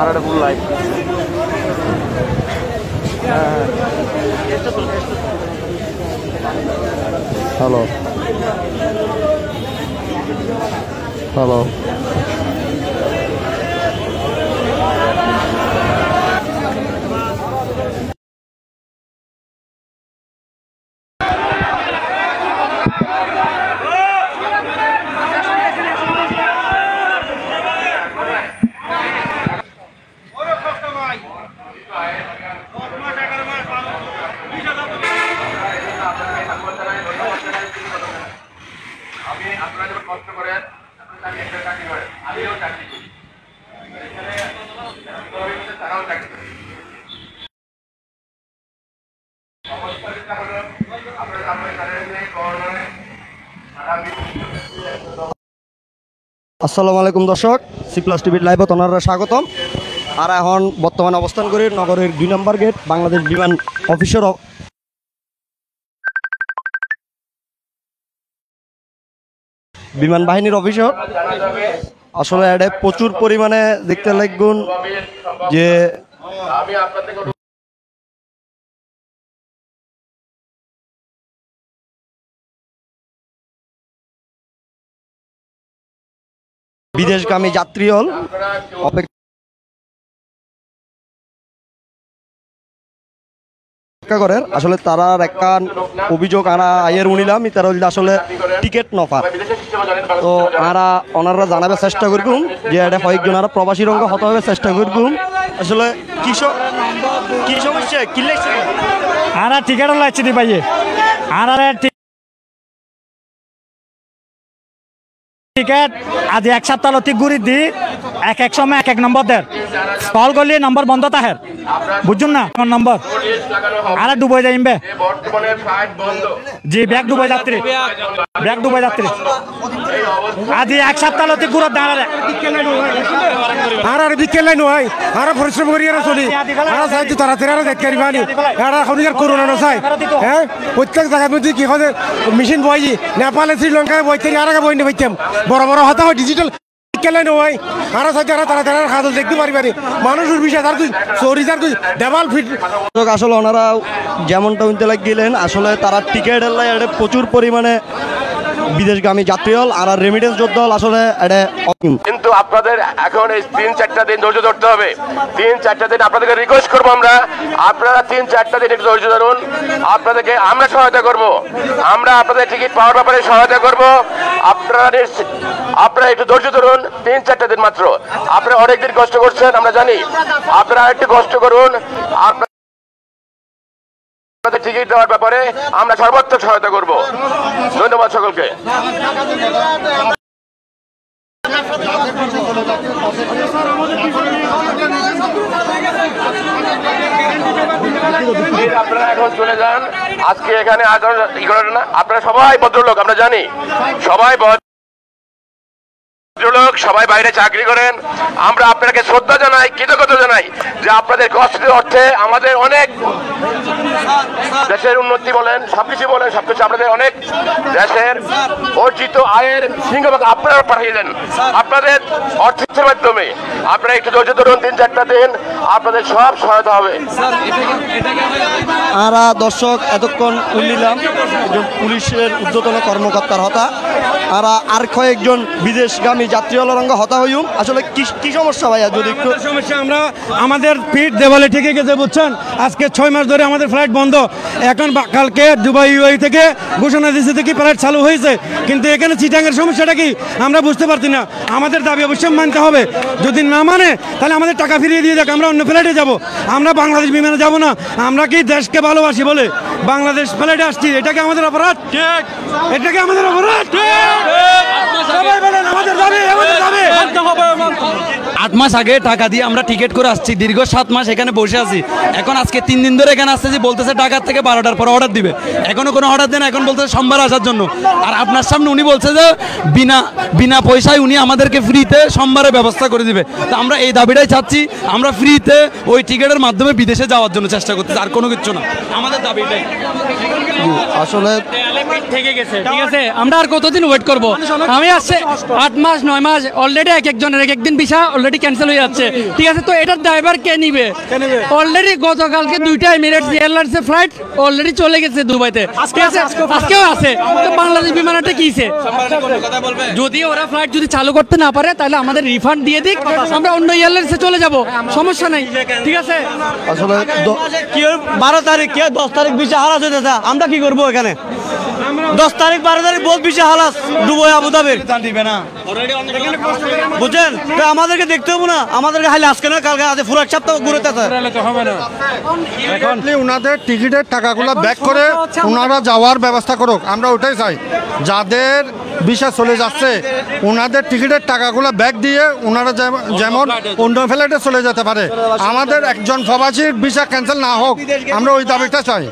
আর full light hello hello আসসালামু আলাইকুম দর্শক সিপ্লাস টিভির লাইভত আপনারা স্বাগতম। আর এখন বর্তমানে অবস্থান করি নগরের ২ নম্বর গেট বাংলাদেশ বিমান অফিসের বিমান বাহিনীর অফিসে। আসলে এটা প্রচুর পরিমাণে দেখতে লাগুন যে বিদেশগামী যাত্রী হল অপেক্ষা করেন। আসলে তারা একটা অভিযোগ আনা আয়ের উনিলাম তারা আসলে টিকিট নফার তো আরা ওনারা জানাবে চেষ্টা করুন যে এটা কয়েকজন আর প্রবাসী রঙে হতে হবে চেষ্টা করুন। আসলে কি সমস্যা কি লাগছে আরা টিকিট লাগছে দি ভাইয়ে আরা টিকিট आज एक सप्ताह लती गुरी दी एक समय एक नंबर देर कॉल कर लिए नंबर बंद होता है बुझुन ना नंबर आरा डुबो जाए इनबे जी बैग डुबो जाती आज एक सप्ताह लती गुरा दारा आरा दिक्कत नहीं हुआ आरा परिश्रम करिए ना सोली आरा साइड तो तारा तेरा ना देख के रिवानी आरा खाने का कोरोना ना साइड हैं उत्तर जगह में जी किहों से मिशन बॉयी नेपाल श्रीलंका बॉय तेरी आरा का बॉय नहीं बच्चे बड़ा बड़ा होता है डिजिटल কেলেন ওই আর সাথে আর তারা তারা খাদল দেখতে পারিবারে মানুষের বিষয় আর তুই চোরি আর তুই দেওয়াল ফিট আসলে ওনারা যেমনটা উনতে লাগিলেন আসলে তারা টিকেট হল এটা প্রচুর পরিমাণে বিদেশগামী যাত্রী হল আর রেমিটেন্স যোদ্ধা হল আসলে এটা কিন্তু আপনাদের এখন এই 3-4 দিন ধৈর্য ধরতে হবে। 3-4 দিন আপনাদেরকে রিকোয়েস্ট করব আমরা আপনারা 3-4 দিন একটু ধৈর্য ধরুন। আপনাদেরকে আমরা সহায়তা করব আমরা আপনাদের টিকিট পাওয়ার ব্যাপারে সহায়তা করব। আপনারা একটু ধৈর্য ধরুন 3-4 দিন মাত্র। আপনারা অনেক দিন কষ্ট করছেন আমরা জানি আপনারা একটু কষ্ট করুন। আপনাদের টিকিট দেওয়ার ব্যাপারে আমরা সর্বোচ্চ সহায়তা করব। ধন্যবাদ সকলকে। আপনারা এখন চলে যান আজকে এখানে আর না আপনারা সবাই ভদ্রলোক আমরা জানি সবাই লোক সবাই বাইরে চাকরি করেন। আমরা আপনাকে শ্রদ্ধা জানাই কৃতজ্ঞতা জানাই যে আপনাদের কষ্টের অর্থে আমাদের অনেক দেশের উন্নতি বলেন সবকিছু বলেন সবকিছু আপনাদের অনেক দেশের অর্জিত আয়ের সিংহভাগ আপনারা পাঠিয়ে দেন আপনাদের অর্থের মাধ্যমে। আপনারা একটু ধৈর্য ধরুন 3-4 দিন আপনাদের সব সহায়তা হবে। আর দর্শক এতক্ষণ উল্লিলাম একজন পুলিশের ঊর্ধ্বতন কর্মকর্তার হতা আর আর কয়েকজন বিদেশগামী যাত্রী হল রঙে হতা হইম। আসলে কি সমস্যা ভাইয়া যদি একটু সমস্যা আমরা আমাদের ফিট দেওয়ালে ঠেকে গেছে বুঝছেন আজকে 6 মাস ধরে আমাদের ফ্লাইট বন্ধ। এখন কালকে দুবাই ইউএই থেকে ঘোষণা দিয়েছে কি ফ্লাইট চালু হয়েছে কিন্তু এখানে চিটাঙ্গের সমস্যাটা কি আমরা বুঝতে পারছি না। আমাদের দাবি অবশ্যই মানতে হবে যদি না মানে তাহলে আমাদের টাকা ফিরিয়ে দিয়ে দেখ আমরা অন্য ফ্লাইটে যাব। আমরা বাংলাদেশ বিমানে যাব না আমরা কি দেশকে ভালোবাসি বলে বাংলাদেশ ফ্লাইটে আসছি এটাকে আমাদের অপরাধ ঠিক এটাকে আমাদের অপরাধ সবাই বলেন আমাদের দাবি আমাদের দাবি মানতে হবে। 8 মাস আগে টাকা দিয়ে আমরা টিকিট করে আসছি দীর্ঘ 7 মাস এখানে বসে আছি। এখন আজকে 3 দিন ধরে এখানে আসছে যে বলতেছে টাকা থেকে 12টার পর অর্ডার দিবে এখনো কোনো অর্ডার দেন এখন বলতেছে সোমবার আসার জন্য। আর আপনার সামনে উনি বলছে যে বিনা পয়সায় উনি আমাদেরকে ফ্রিতে সোমবারের ব্যবস্থা করে দিবে। তো আমরা এই দাবিটাই চাচ্ছি আমরা ফ্রিতে ওই টিকিটের মাধ্যমে বিদেশে যাওয়ার জন্য চেষ্টা করতেছি আর কোনো কিছু না আমাদের দাবিটাই। আসলে থেকে গেছে ঠিক আছে আমরা আর কতদিন ওয়েট করব আমি আছে 8 মাস 9 মাস অলরেডি এক একজনের এক একদিন ভিসা অলরেডি ক্যান্সেল হয়ে যাচ্ছে ঠিক আছে তো এটার ড্রাইভার কে নেবে অলরেডি গতকালকে দুইটা এমিরেটস এয়ারলাইন্স এর ফ্লাইট অলরেডি চলে গেছে দুবাইতে আজকেও আছে তো বাংলাদেশ বিমানটা কিছে কথা বলবে যদি ওরা ফ্লাইট যদি চালু করতে না পারে তাহলে আমাদের রিফান্ড দিয়ে দিক আমরা অন্য এয়ারলাইন্সে চলে যাব সমস্যা নাই ঠিক আছে আসলে 12 তারিখ কে 10 তারিখ ভিসা হারাস হয়ে যাচ্ছে আমরা কি করব এখানে 10 তারিখ 12 তারিখ বহুত ভিসা হারাস দুবাই আবুধাবি দিবে না অলরেডি অন্য বুঝেন তো আমাদেরকে দেখতে হবে না আমাদেরকে খালি আজকে না কালকে আজ পুরো এক সপ্তাহ ঘুরতে আছে তো হবে না এখন উনাদের টিকিটের টাকাগুলো ব্যাক করে উনারা যাওয়ার ব্যবস্থা করুক আমরা ওইটাই চাই যাদের ভিসা চলে যাচ্ছে উনাদের টিকিটের টাকাগুলো ব্যাক দিয়ে উনারা যেমন অন্য ফ্লাইটে চলে যেতে পারে আমাদের একজন প্রবাসীর ভিসা ক্যান্সেল না হোক আমরা ওই দাবিটা চাই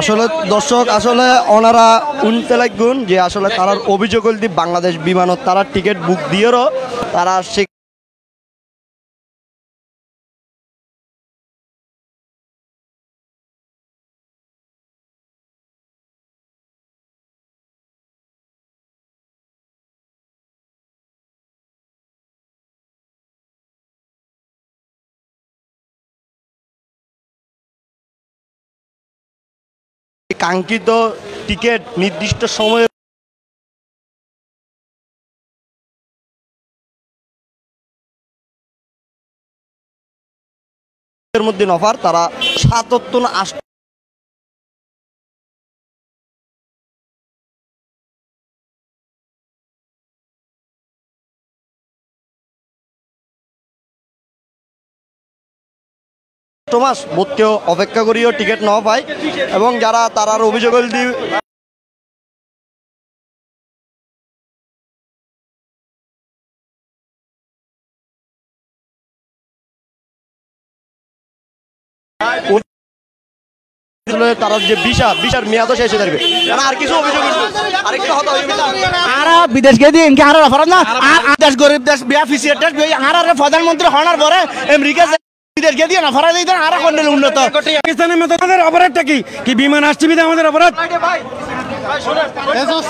আসলে দর্শক আসলে ওনারা উনতে লাগুন যে আসলে তারার অভিযোগ হলদি বাংলাদেশ বিমানত তারা টিকিট বুক দিয়েও তারা কাঙ্ক্ষিত টিকিট নির্দিষ্ট সময়ে মধ্যে অফার তারা ৭৮ মাস ভর্তিও অপেক্ষা করিও টিকিট না পায় এবং যারা তারার অভিযোগ তারা যে বিশার মেয়াদ শেষ হয়ে যাবে আর কিছু অভিযোগ প্রধানমন্ত্রী হওয়ার পরে আমেরিকা देर के दिया ना फरार इधर आरा कौन ले उन्नत पाकिस्तान में तो हमारे अपराध टकी कि विमान आश्चर्य था हमारे अपराध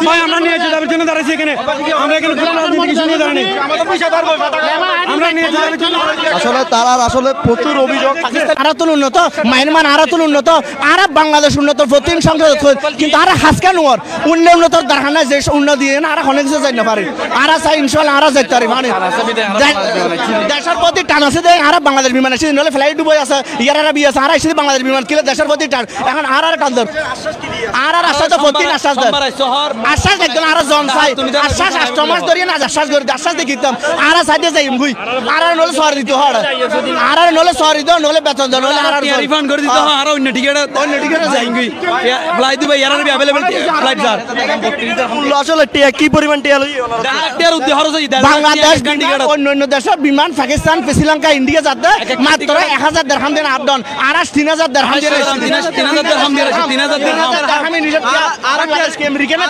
भाई हमने नहीं चुदा बिचने दारे से कहने हमने कहने कुछ ना कुछ नहीं दारे नहीं हमारे पीछे दार बोल हमने नहीं चुदा बिचने आशोले तारा आशोले पोतूर ओबी जो पाकिस्तान आरा तो उन्नत मायनमान आरा तो उन्नत आरा बांग्लादेश उन्नत फोर्टीन संख्या तो किंतु आरा हस्कन हुआ उन्ने उन्नत दरहना जेश उन्नत दिए ना आरा होने से जाए ना फारी आरा साइन इंशाल्लाह आरा जाए तारी माने दशरपति टाना से दे आरा बांग्लादेश विमान से नले फ्लाइट डुबो ऐसा यार आरा भी ऐसा आरा इसलिए बांग्लादेश विमान किले दशरपति टान यहाँ आरा कांदर आरा रास्ता तो फोर्टीन रास्ता आशास एक दिन आरा ज़ोन साइड आशास आश्चर्य दौरी ना आशास गोरी आशास देखी तम आरा साइड से यंगुई आरा नॉले सॉरी तो हार आरा नॉले सॉरी तो नॉले बैठों तो नॉले आरा रिफंड कर दी तो हाँ आरा उन्हें टिकट है जाएंगी फ्लाइट तो भाई यारा भी अवेलेबल फ्लाइट जार लाशों लट्टी है की परिवहन टिकट अमेरिका ना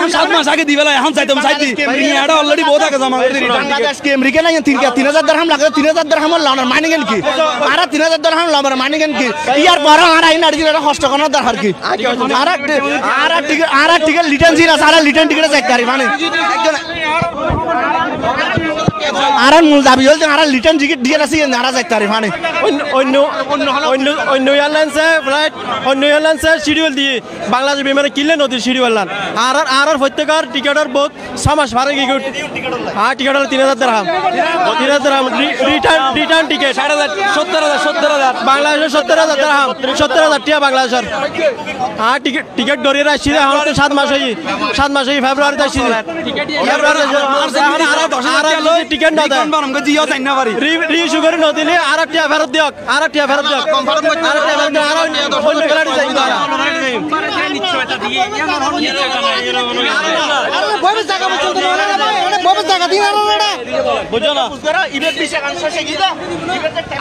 हम साथ में साके दीवाला हम साथ में साथ ही यारा ऑलरेडी बहुत आगे सामान कर रही है बांग्लादेश के अमेरिका ना यहाँ 3,000 दरहम लगा 3,000 दरहम और लामर मानेंगे नहीं आरा 3,000 दरहम लामर मानेंगे नहीं यार बारा आरा इन आर्टिकल का हॉस्टल करना दरहर की आरा टिकल लिटन जी ना सारा लिटन टिकल से एक आरा मुल्तानी योल तो आरा लिटन जिके डीएनसी है नारा सेक्टर है फाने और न्यूयॉर्क से फ्लाइट और न्यूयॉर्क से शेड्यूल दिए बांग्लादेश बीमार किल्ले नोटिस शेड्यूल लान आरा आरा फट्टेकार टिकटर बहुत समझ भारे की गुड हाँ टिकटर 3,000 दरहम रिटर्न टिकट 70,000 बांग्लादेश 70,000 दरहम 70,000 बांग्लादेश हाँ टिकट डोरेरा शीरे हम तो 7 माह से ही फेब्रुआरी टिकट ना दे कौन हमको जियो सही ना वाली रीशुगर ना दिले आरक्षिया भारत दिया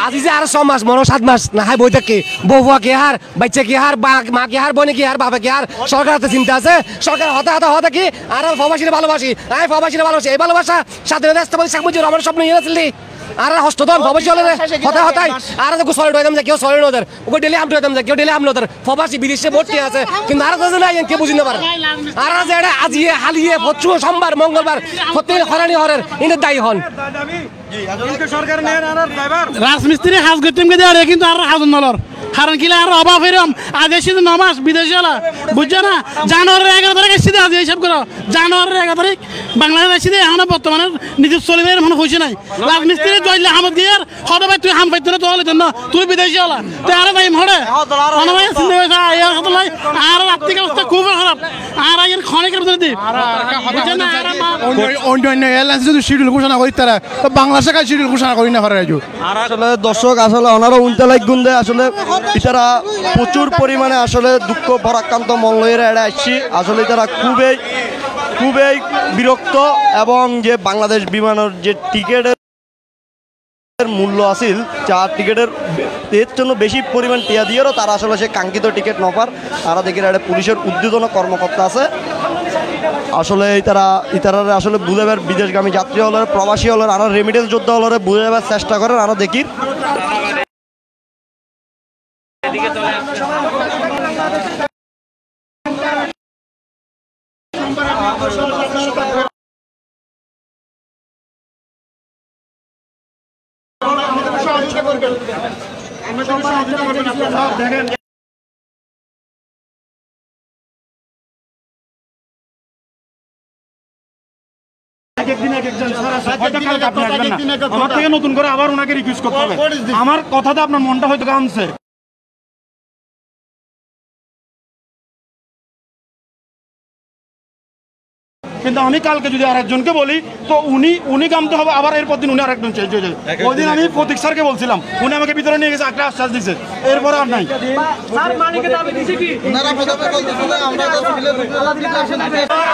आज इसे आरा 100 मास मनो 7 मास ना है बोझ के बोवा के हार बच्चे के हार माँ के हार बोने के हार बाबा के हार सरकार तो चिंता से सरकार होता कि आरा फॉर्मेशन बालोबाजी आये फॉर्मेशन बालोबाजी बालोबाजा साथ में दस्तबंदी मुझे हमारे सब नहीं चलती आरा हस्तोदन फबचले होता होता आरा को सॉलिड एकदम देखियो सॉलिड उधर को डेली अपडेट एकदम देखियो डेली हम उधर फबासी विदेश बहुत टिया আছে কিন্তু আর তো না এনকে বুঝিনা পারে আরা যেটা আজিয়ে হালিয়ে পচ্চু সোমবার মঙ্গলবার প্রতিদিন খরানি হরের ইনে দাই হন জি আজকে সরকার নেন আর ড্রাইভার রাজমিস্ত্রি হাজ গটিমকে দেয়া রে কিন্তু আর হাজন নলর কারণ কিলা আর অভাব এরম আদেশে নামাজ বিদেশালা বুঝছনা জানুয়ারি 11 তারিখে সিধা আজ হিসাব করো জানুয়ারি 11 তারিখ বাংলাদেশে দিয়ে এখন বর্তমানে নিজে চলবের মনে হইছে নাই রাজমিস্ত্রি জয়লা আহমদ গিয়ার হদা ভাই তুই হাম পাইতো না তোলে না তুই বিদেশালা তে আর ভাই মরে মনে ভাই সিনে ভাই আর কথা লাই আর আর্থিক অবস্থা খুব খারাপ আর এর খনিকের যদি বুঝছনা অন্য এলাকা যদি শিডিউল ঘোষণা করি তারা তো বাংলাদেশে কাজ শিডিউল ঘোষণা করি না করে আর আসলে দর্শক আসলে ওনারা উল্টা লাগ গুণ দেয় আসলে इतरा प्रचुर परिमाणे दुख भराक्रांत मन लड़ा खूबे खूबे बिरक्त एवं जे बांग्लादेश विमानर जे टिकेट मूल्य आसिल चार टिकेटर बेशी परिमाण टिया दिए तारा से कांक्षित टिकेट नपार तारा देखे पुलिस उद्बोधन कर्मकर्ता आसले इतारा बुझाबार विदेशगामी यात्री हलर प्रवासी हलर आना रेमिटेंस योद्धा हलर बुझाबार चेष्टा करें आना देखी নতুন করে আবার ওনাকে রিকোয়েস্ট করতে হবে আমার কথাটা আপনার মনটা হয়তো কামছে কিন্তু আমি কালকে যদি আরেকজনকে বলি তো উনি কামতে হবে আবার এরপর দিন উনি আরেকজন চেঞ্জ হয়ে যাবে ওইদিন আমি প্রতীক স্যারকে বলছিলাম উনি আমাকে ভিতরে নিয়ে গেছে একটা আশ্বাস দিয়েছে এরপর আর নাই স্যার মানিকে দাবি দিয়েছে কি ওনারা প্রথমে বলছিল আমরা তো বিলের আলাদা আসেন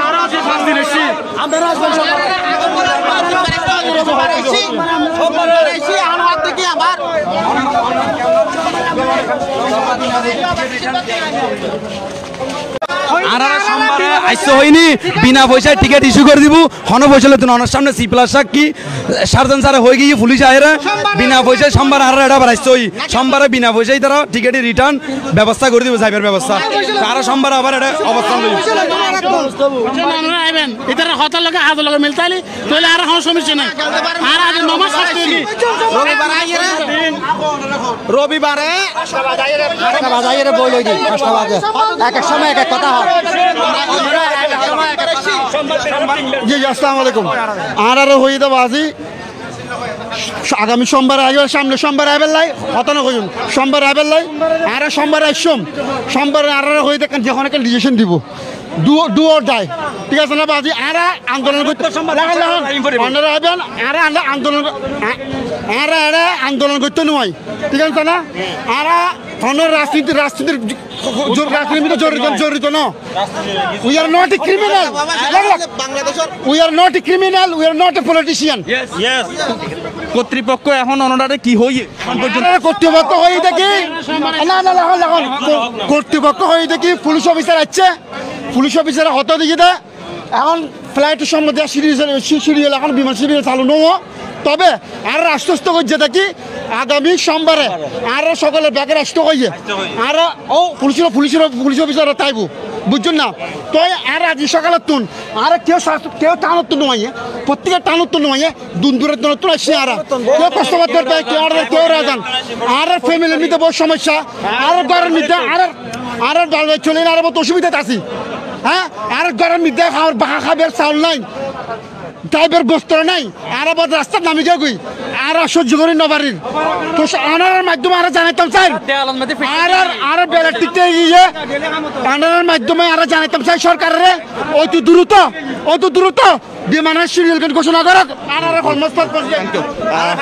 আর আছে শাস্তি রেশি আমরা রাজবংশ আমরা রেশি আনহাত থেকে আমার बिना पैसा टिकट इश्यू कर दीबू हन पैसा तुम सामने C+ की सार्जन सारा हो गई पुलिस आए बिना पैसा सोमवार आर सोमवार बिना पैसा तारा टिकेट रिटार्न व्यवस्था कर दीब साइबर व्यवस्था तारा सोमवार आबार रविवार आगामी सोमवार आगे सामने सोमवार आबेल हतान कजन सोमवार आबेल आरा सोमवार आसम सोमवार आरा हई जखन एक डिसीजन दीब आंदोलन करते नई ठीक है ना आरा राजनीति राजनीति जरित न we are not a criminal we are not a criminal we are not a politician yes কর্তৃপক্ষ এখন অনড়ারে কি হই কর্তৃপক্ষ হই দেখি না না না কর্তৃপক্ষ হই দেখি পুলিশ অফিসার আছে পুলিশ অফিসার হত দেখি দা এখন ফ্লাইটের সম্বন্ধে সিরিয়াল এখন বিমান সিরিয়াল চালু ন তবে আর আশ্বস্ত করছে দেখি आगामी सोमवार आरो सकाले बैगे रास्त कई आरो पुलिस अफिसार तईबू बुझुन ना तय आर आज सकाल तुन आरो क्यों टान तो नई प्रत्येक टान तो नई दूर दूर तुम आस क्यों कष्ट क्यों राजान आर फैमिली मध्य बहुत समस्या आरो घर मध्य आरो डाल चले आरो बहुत असुविधा आसी हाँ आरो घर मध्य बाखा खबर चाउल नाई ड्राइवर बस्तर नाई आरो बहुत रास्ता नामी गई आरा सह्य करी नबारिर तो आनार माध्यम आरा जानाइतम सर आरा आरा बेला टिकते ये आनार माध्यम आरा जानाइतम सर सरकार रे अति द्रुत বিমানের শিডিউল ঘোষণা করক আর আর কর্মস্থল পর্যন্ত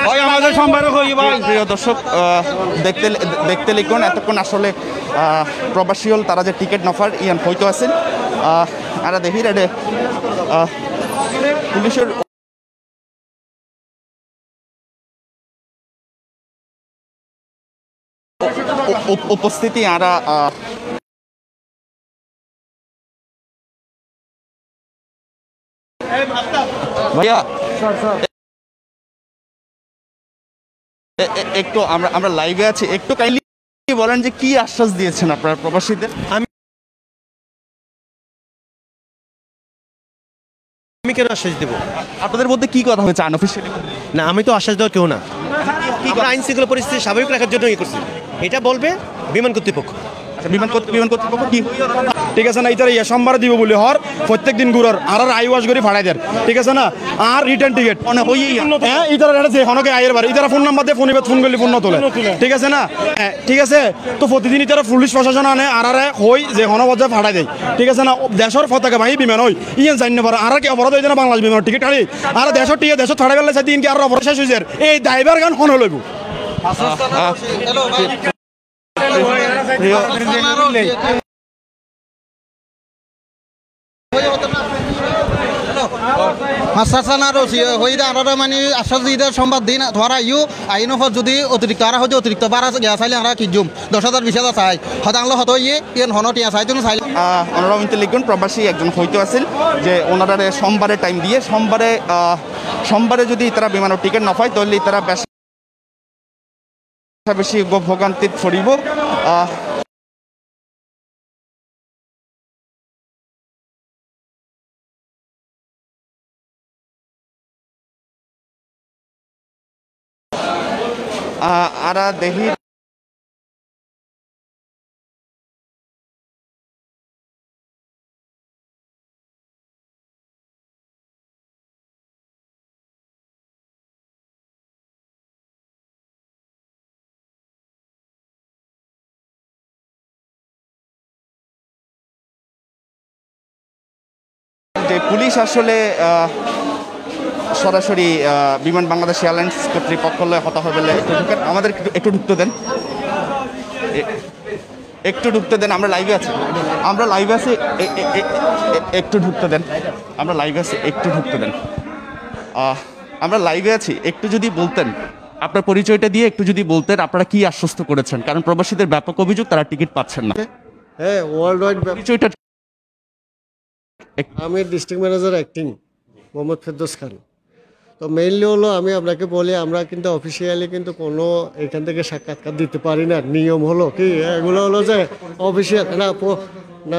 ভাই আমাদের সোমবার হই ভাই প্রিয় দর্শক দেখতে লিখুন এতক্ষণ আসলে প্রবাসী হল তারা যে টিকেট নফার ইয়ান হইতো আছেন আর দেখি রে পুলিশের उपस्थिति आरा भैया एक तो আমরা লাইভে আছি একটু কাইন্ডলি বলেন যে কি আশ্বাস দিয়েছেন আপনারা প্রবাসীদের। আমি কেন আশ্বাস দেব? আপনাদের মধ্যে কি কথা হয়েছে আনঅফিশিয়ালি? না, আমি তো আশ্বাস দেওয়ার কেউ না। আমরা আইন শৃঙ্খলা পরিস্থিতি স্বাভাবিক রাখার জন্য কি করছি এটা বলবে বিমান কর্তৃপক্ষ। আচ্ছা, বিমান কর্তৃপক্ষ কি ঠিক আছে না এটার ইয়া সোমবার দিব বলে হর প্রত্যেক দিন গুরর আর আর আইওয়াশ করে ফাড়াই দেন ঠিক আছে না আর রিটার্ন টিকেট অনে হই হ্যাঁ এটার এটা যে কোনকে আইয়ের বারে এটার ফোন নাম্বার দিয়ে ফোন ইবে ফোন করলে ফোন না তোলে ঠিক আছে না ঠিক আছে তো প্রতিদিন এটার পুলিশ প্রশাসন আনে আর আর হই যে কোন বজে ফাড়াই দেয় ঠিক আছে না দেশের পতাকা ভাই বিমান হই ইয়া জাননে পারে আর কি অপরাধ হই না বাংলাদেশ বিমান টিকেট আরে আর দেশের টিকে দেশের ফাড়াই গেলে সেদিন কি আর অপরাধ শেষ হই যায় এই ড্রাইভার গান কোন লইব। मानी आश्वास सम्बाद दिन धरा आईन जो अतिरिक्त अतिरिक्त बारा गया किजुम 10,000 20,000 चाय हदांगल हत हतलिकन प्रवसी एक हत्या सोमवार टाइम दिए सोमवार जो इतरा विमान टिकेट ना पाए तो इतरा बस बेसि भोगान्त फरब आरा देही पुलिस आसले सरासरि विमान बांग्लादेश एयरलाइन्स कर्तृपक्षले हता हबेले एकटू ढुकते दें আমরা লাইভে আছি একটু ঢুকতে দেন আমরা লাইভে আছি একটু যদি বলতেন আপনার পরিচয়টা দিয়ে একটু যদি বলতেন আপনারা কি আশ্বস্ত করেছেন কারণ প্রবাসীদের ব্যাপক অভিযোগ তারা টিকিট পাচ্ছেন না। হ্যাঁ, ওয়ার্ল্ড ওয়াইড পরিচয়টা Aamir district manager acting Mohammad Firdous Khan तो मेनलि हलो आमी आपनाके बोली आमरा किन्तु अफिशियली किन्तु कोनो एखान थेके साक्षात्कार दिते पारि ना नियम हलो कि एगुलो हलो जे अफिशियल ना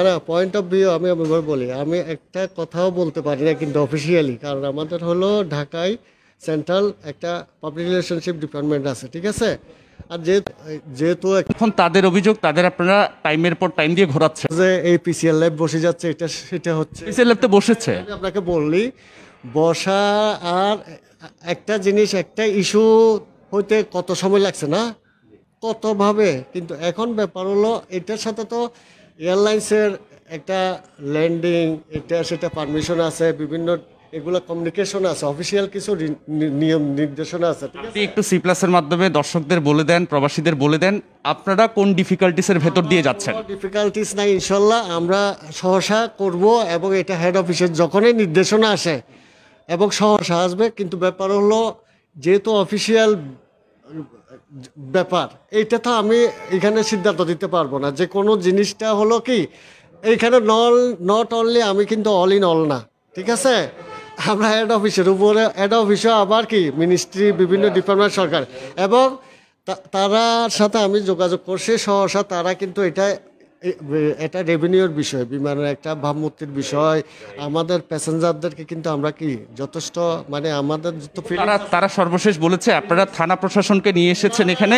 ना पॉइंट अफ व्यू आमी एभाबे बोली आमी एकटा कथाओ बोलते पारि ना किन्तु अफिशियली कारण आमादेर हलो ढाकाय सेंट्रल एकटा पब्लिक रिलेशनशिप डिपार्टमेंट आछे ठीक आछे আর যেহেতু এখন তাদের অভিযোগ তাদের আপনারা টাইমের পর টাইম দিয়ে ঘোরাচ্ছে যে এই পিসিএল ল্যাব বসে যাচ্ছে এটা সেটা হচ্ছে পিসিএল ল্যাব তো বসেছে আমি আপনাকে বললি বসা আর একটা জিনিস একটা ইস্যু হতে কত সময় লাগছে না কত ভাবে কিন্তু এখন ব্যাপার হলো এটার সাথে তো এয়ারলাইন্সের একটা ল্যান্ডিং এটা সেটা পারমিশন আছে বিভিন্ন এগুলা কমিউনিকেশন আছে অফিশিয়াল কিছু নিয়ম নির্দেশনা আছে ঠিক আছে। একটু সি প্লাস এর মাধ্যমে দর্শকদের বলে দেন প্রবাসীদের বলে দেন আপনারা কোন ডিফিকাল্টিস এর ভেতর দিয়ে যাচ্ছেন। ডিফিকাল্টিস নাই ইনশাআল্লাহ আমরা সহসা করব এবং এটা হেড অফিসের যখনই নির্দেশনা আসে এবং সহসা আসবে কিন্তু ব্যাপার হলো যেহেতু অফিশিয়াল ব্যাপার এইটা তো আমি এখানে সিদ্ধান্ত দিতে পারবো না যে কোনো জিনিসটা হলো কি এইখানে নট অনলি আমি কিন্তু অল ইন অল না ঠিক আছে আমরা হেড অফিসের উপরে হেড অফিসও আবার কি মিনিস্ট্রি বিভিন্ন ডিপার্টমেন্ট সরকার এবং তারার সাথে আমি যোগাযোগ করছি সহসা তারা কিন্তু এটা রেভিনিউর বিষয় বিমানের একটা ভাবমূর্তির বিষয় আমাদের প্যাসেঞ্জারদেরকে কিন্তু আমরা কি যথেষ্ট মানে আমাদের তারা সর্বশেষ বলেছে আপনারা থানা প্রশাসনকে নিয়ে এসেছেন এখানে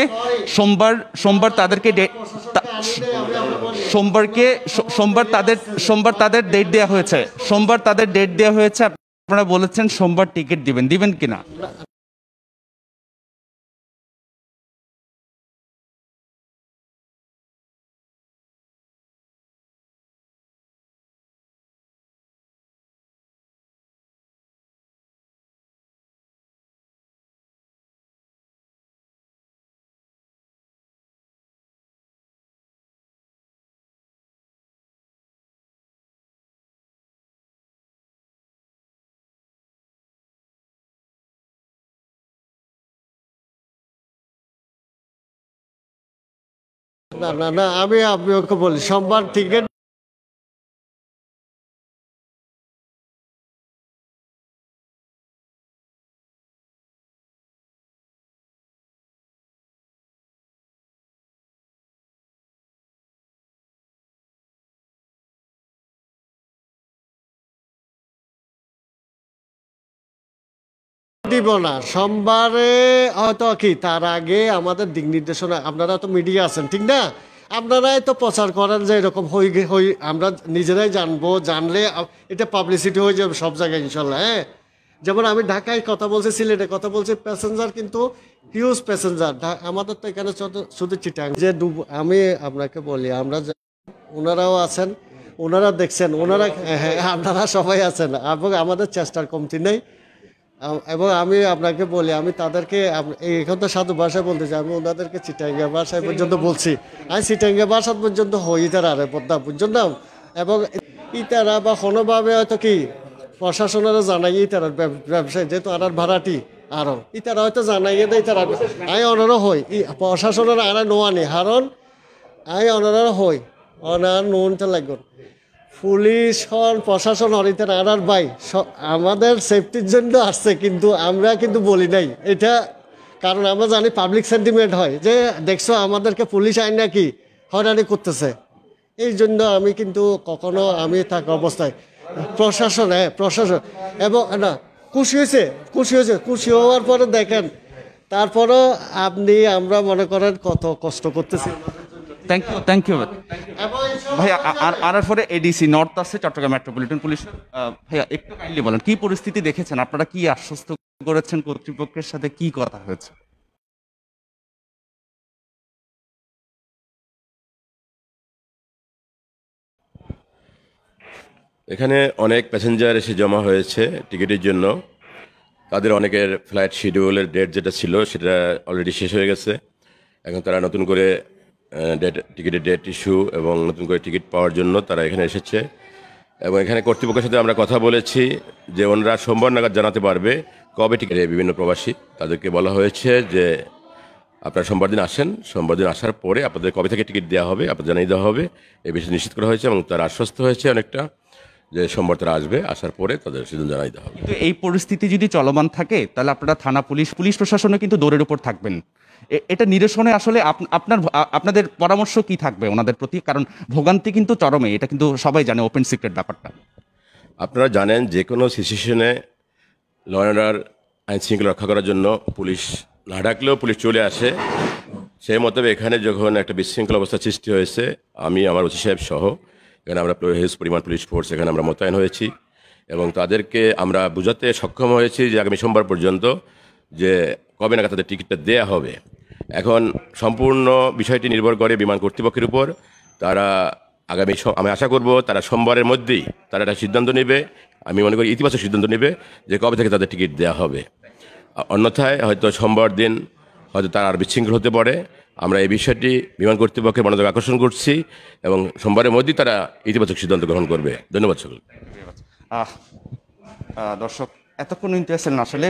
সোমবার তাদেরকে সোমবার তাদের ডেট দেওয়া হয়েছে আপনারা বলেছেন সোমবার টিকিট দিবেন কিনা না না না আমি আপনাকে বলি সোমবার টিকিট দিব না সোমবারে হয়তো কি তার আগে আমাদের দিক নির্দেশনা আপনারা তো মিডিয়া আছেন ঠিক না আপনারাই তো প্রচার করেন যে এরকম হই আমরা নিজেরাই জানবো জানলে এটা পাবলিসিটি হয়ে যাবে সব জায়গায় ইনশাআল্লাহ হ্যাঁ যেমন আমি ঢাকায় কথা বলছি সিলেটে কথা বলছি প্যাসেঞ্জার কিন্তু হিউজ প্যাসেঞ্জার আমাদের তো এখানে শুধু চিটাং যে আমি আপনাকে বলি আমরা ওনারাও আছেন ওনারা দেখছেন ওনারা আপনারা সবাই আছেন এবং আমাদের চেষ্টার কমতি নেই এবং আমি আপনাকে বলি আমি তাদেরকে এখন তো সাধু ভাষায় বলতে চাই আমি ওনাদেরকে চিটাঙ্গা ভাষায় পর্যন্ত বলছি আমি চিটাঙ্গা ভাষা পর্যন্ত হই তারা আরে পদ্মা পর্যন্ত এবং ইতারা বা কোনোভাবে হয়তো কি প্রশাসনেরও জানাই ইতার ব্যবসায়ী যেহেতু আর ভাড়াটি আরও ইতারা হয়তো জানাইয়ে দেয় তারা আমি অনারও হই প্রশাসনের আর নোয়া নেই কারণ আমি অনারও হই অনার নোনটা লাগবে পুলিশ হন প্রশাসন অরিতের আনার ভাই আমাদের সেফটির জন্য আসছে কিন্তু আমরা কিন্তু বলি নাই এটা কারণ আমরা জানি পাবলিক সেন্টিমেন্ট হয় যে দেখছো আমাদেরকে পুলিশ আইন নাকি হয়রানি করতেছে এই জন্য আমি কিন্তু কখনো আমি থাকা অবস্থায় প্রশাসন হ্যাঁ প্রশাসন এবং না খুশি হয়েছে খুশি হয়েছে খুশি হওয়ার পরে দেখেন তারপরও আপনি আমরা মনে করেন কত কষ্ট করতেছি থ্যাংক ইউ ভাইয়া আনার পরে এডিসি নর্থ আছে চট্টগ্রাম মেট্রোপলিটন পুলিশ ভাইয়া একটু কাইন্ডলি বলেন কি পরিস্থিতি দেখেছেন আপনারা কি আশ্বস্ত করেছেন কর্তৃপক্ষের সাথে কি কথা হয়েছে এখানে অনেক প্যাসেঞ্জার এসে জমা হয়েছে টিকিটের জন্য তাদের অনেকের ফ্লাইট শিডিউলের ডেট যেটা ছিল সেটা অলরেডি শেষ হয়ে গেছে এখন তারা নতুন করে ডেট টিকিটের ডেট ইস্যু এবং নতুন করে টিকিট পাওয়ার জন্য তারা এখানে এসেছে এবং এখানে কর্তৃপক্ষের সাথে আমরা কথা বলেছি যে ওনারা সোমবার নাগাদ জানাতে পারবে কবে টিকিট বিভিন্ন প্রবাসী তাদেরকে বলা হয়েছে যে আপনারা সোমবার দিন আসেন সোমবার দিন আসার পরে আপনাদের কবে থেকে টিকিট দেওয়া হবে আপনাদের জানিয়ে দেওয়া হবে এই বিষয়ে নিশ্চিত করা হয়েছে এবং তারা আশ্বস্ত হয়েছে অনেকটা যে সোমবার তারা আসবে আসার পরে তাদের সিদ্ধান্ত জানাই দেওয়া হবে কিন্তু এই পরিস্থিতি যদি চলমান থাকে তাহলে আপনারা থানা পুলিশ প্রশাসনে কিন্তু দৌড়ের উপর থাকবেন এটা নিরসনে আসলে আপনাদের পরামর্শ কি থাকবে ওনাদের প্রতি কারণ ভোগান্তি কিন্তু চরমে এটা কিন্তু সবাই জানে ওপেন সিক্রেট ব্যাপারটা আপনারা জানেন যে কোনো সিচুয়েশনে ল অ্যান্ড অর্ডার আইন শৃঙ্খলা রক্ষা করার জন্য পুলিশ না ডাকলেও পুলিশ চলে আসে সেই মোতাবেক এখানে যখন একটা বিশৃঙ্খলা অবস্থা সৃষ্টি হয়েছে আমি আমার ওসি সাহেব সহ এখানে আমরা হিউজ পরিমাণ পুলিশ ফোর্স এখানে আমরা মোতায়েন হয়েছি এবং তাদেরকে আমরা বোঝাতে সক্ষম হয়েছি যে আগামী সোমবার পর্যন্ত যে কবে নাগাদ তাদের টিকিটটা দেওয়া হবে এখন সম্পূর্ণ বিষয়টি নির্ভর করে বিমান কর্তৃপক্ষের উপর তারা আগামী আমি আশা করব তারা সোমবারের মধ্যেই তারা একটা সিদ্ধান্ত নেবে আমি মনে করি ইতিবাচক সিদ্ধান্ত নেবে যে কবে থেকে তাদের টিকিট দেওয়া হবে অন্যথায় হয়তো সোমবার দিন হয়তো তারা আর বিশৃঙ্খল হতে পারে আমরা এই বিষয়টি বিমান কর্তৃপক্ষের মনোযোগ আকর্ষণ করছি এবং সোমবারের মধ্যেই তারা ইতিবাচক সিদ্ধান্ত গ্রহণ করবে ধন্যবাদ সকলকে দর্শক এতক্ষণ ইন্টারেস্টেড আসলে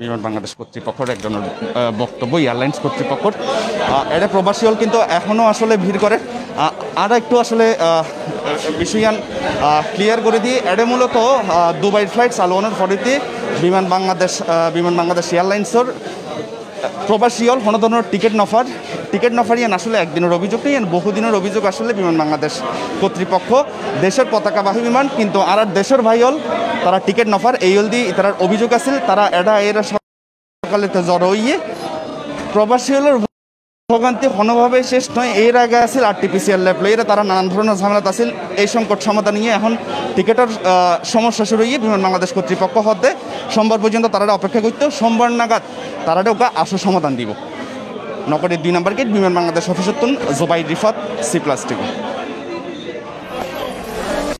বিমান বাংলাদেশ কর্তৃপক্ষের একজন বক্তব্য এয়ারলাইন্স কর্তৃপক্ষের এটা প্রবাসী হল কিন্তু এখনও আসলে ভিড় করে আর একটু আসলে বিষয়ান ক্লিয়ার করে দিয়ে এটা মূলত দুবাই ফ্লাইট চালানোর ফরিতে বিমান বাংলাদেশ এয়ারলাইন্সর প্রবাসী হল কোনো ধরনের টিকিট নফার ইয়ান আসলে একদিনের অভিযোগ নেই ইয়ান বহুদিনের অভিযোগ আসলে বিমান বাংলাদেশ কর্তৃপক্ষ দেশের পতাকাবাহী বিমান কিন্তু আর দেশের ভাই হল তারা টিকিট নফার এই হলদি তারা অভিযোগ আছে তারা এটা এর সকালে জড়ো হইয়ে প্রবাসী হলের ভোগান্তি কোনোভাবে শেষ নয় এর আগে আছে আরটিপিসিআর ল্যাব লইয়েরা তারা নানান ধরনের ঝামেলাত আছে এই সংকট সমাধান নিয়ে এখন টিকিটের সমস্যা শুরু হইয়ে বিমান বাংলাদেশ কর্তৃপক্ষ হতে সোমবার পর্যন্ত তারা অপেক্ষা করতো সোমবার নাগাদ তারা ওকে আসল সমাধান দিব নগরের 2 নম্বর গেট বিমান বাংলাদেশ অফিসের জোবাই রিফাত সি প্লাস টিভি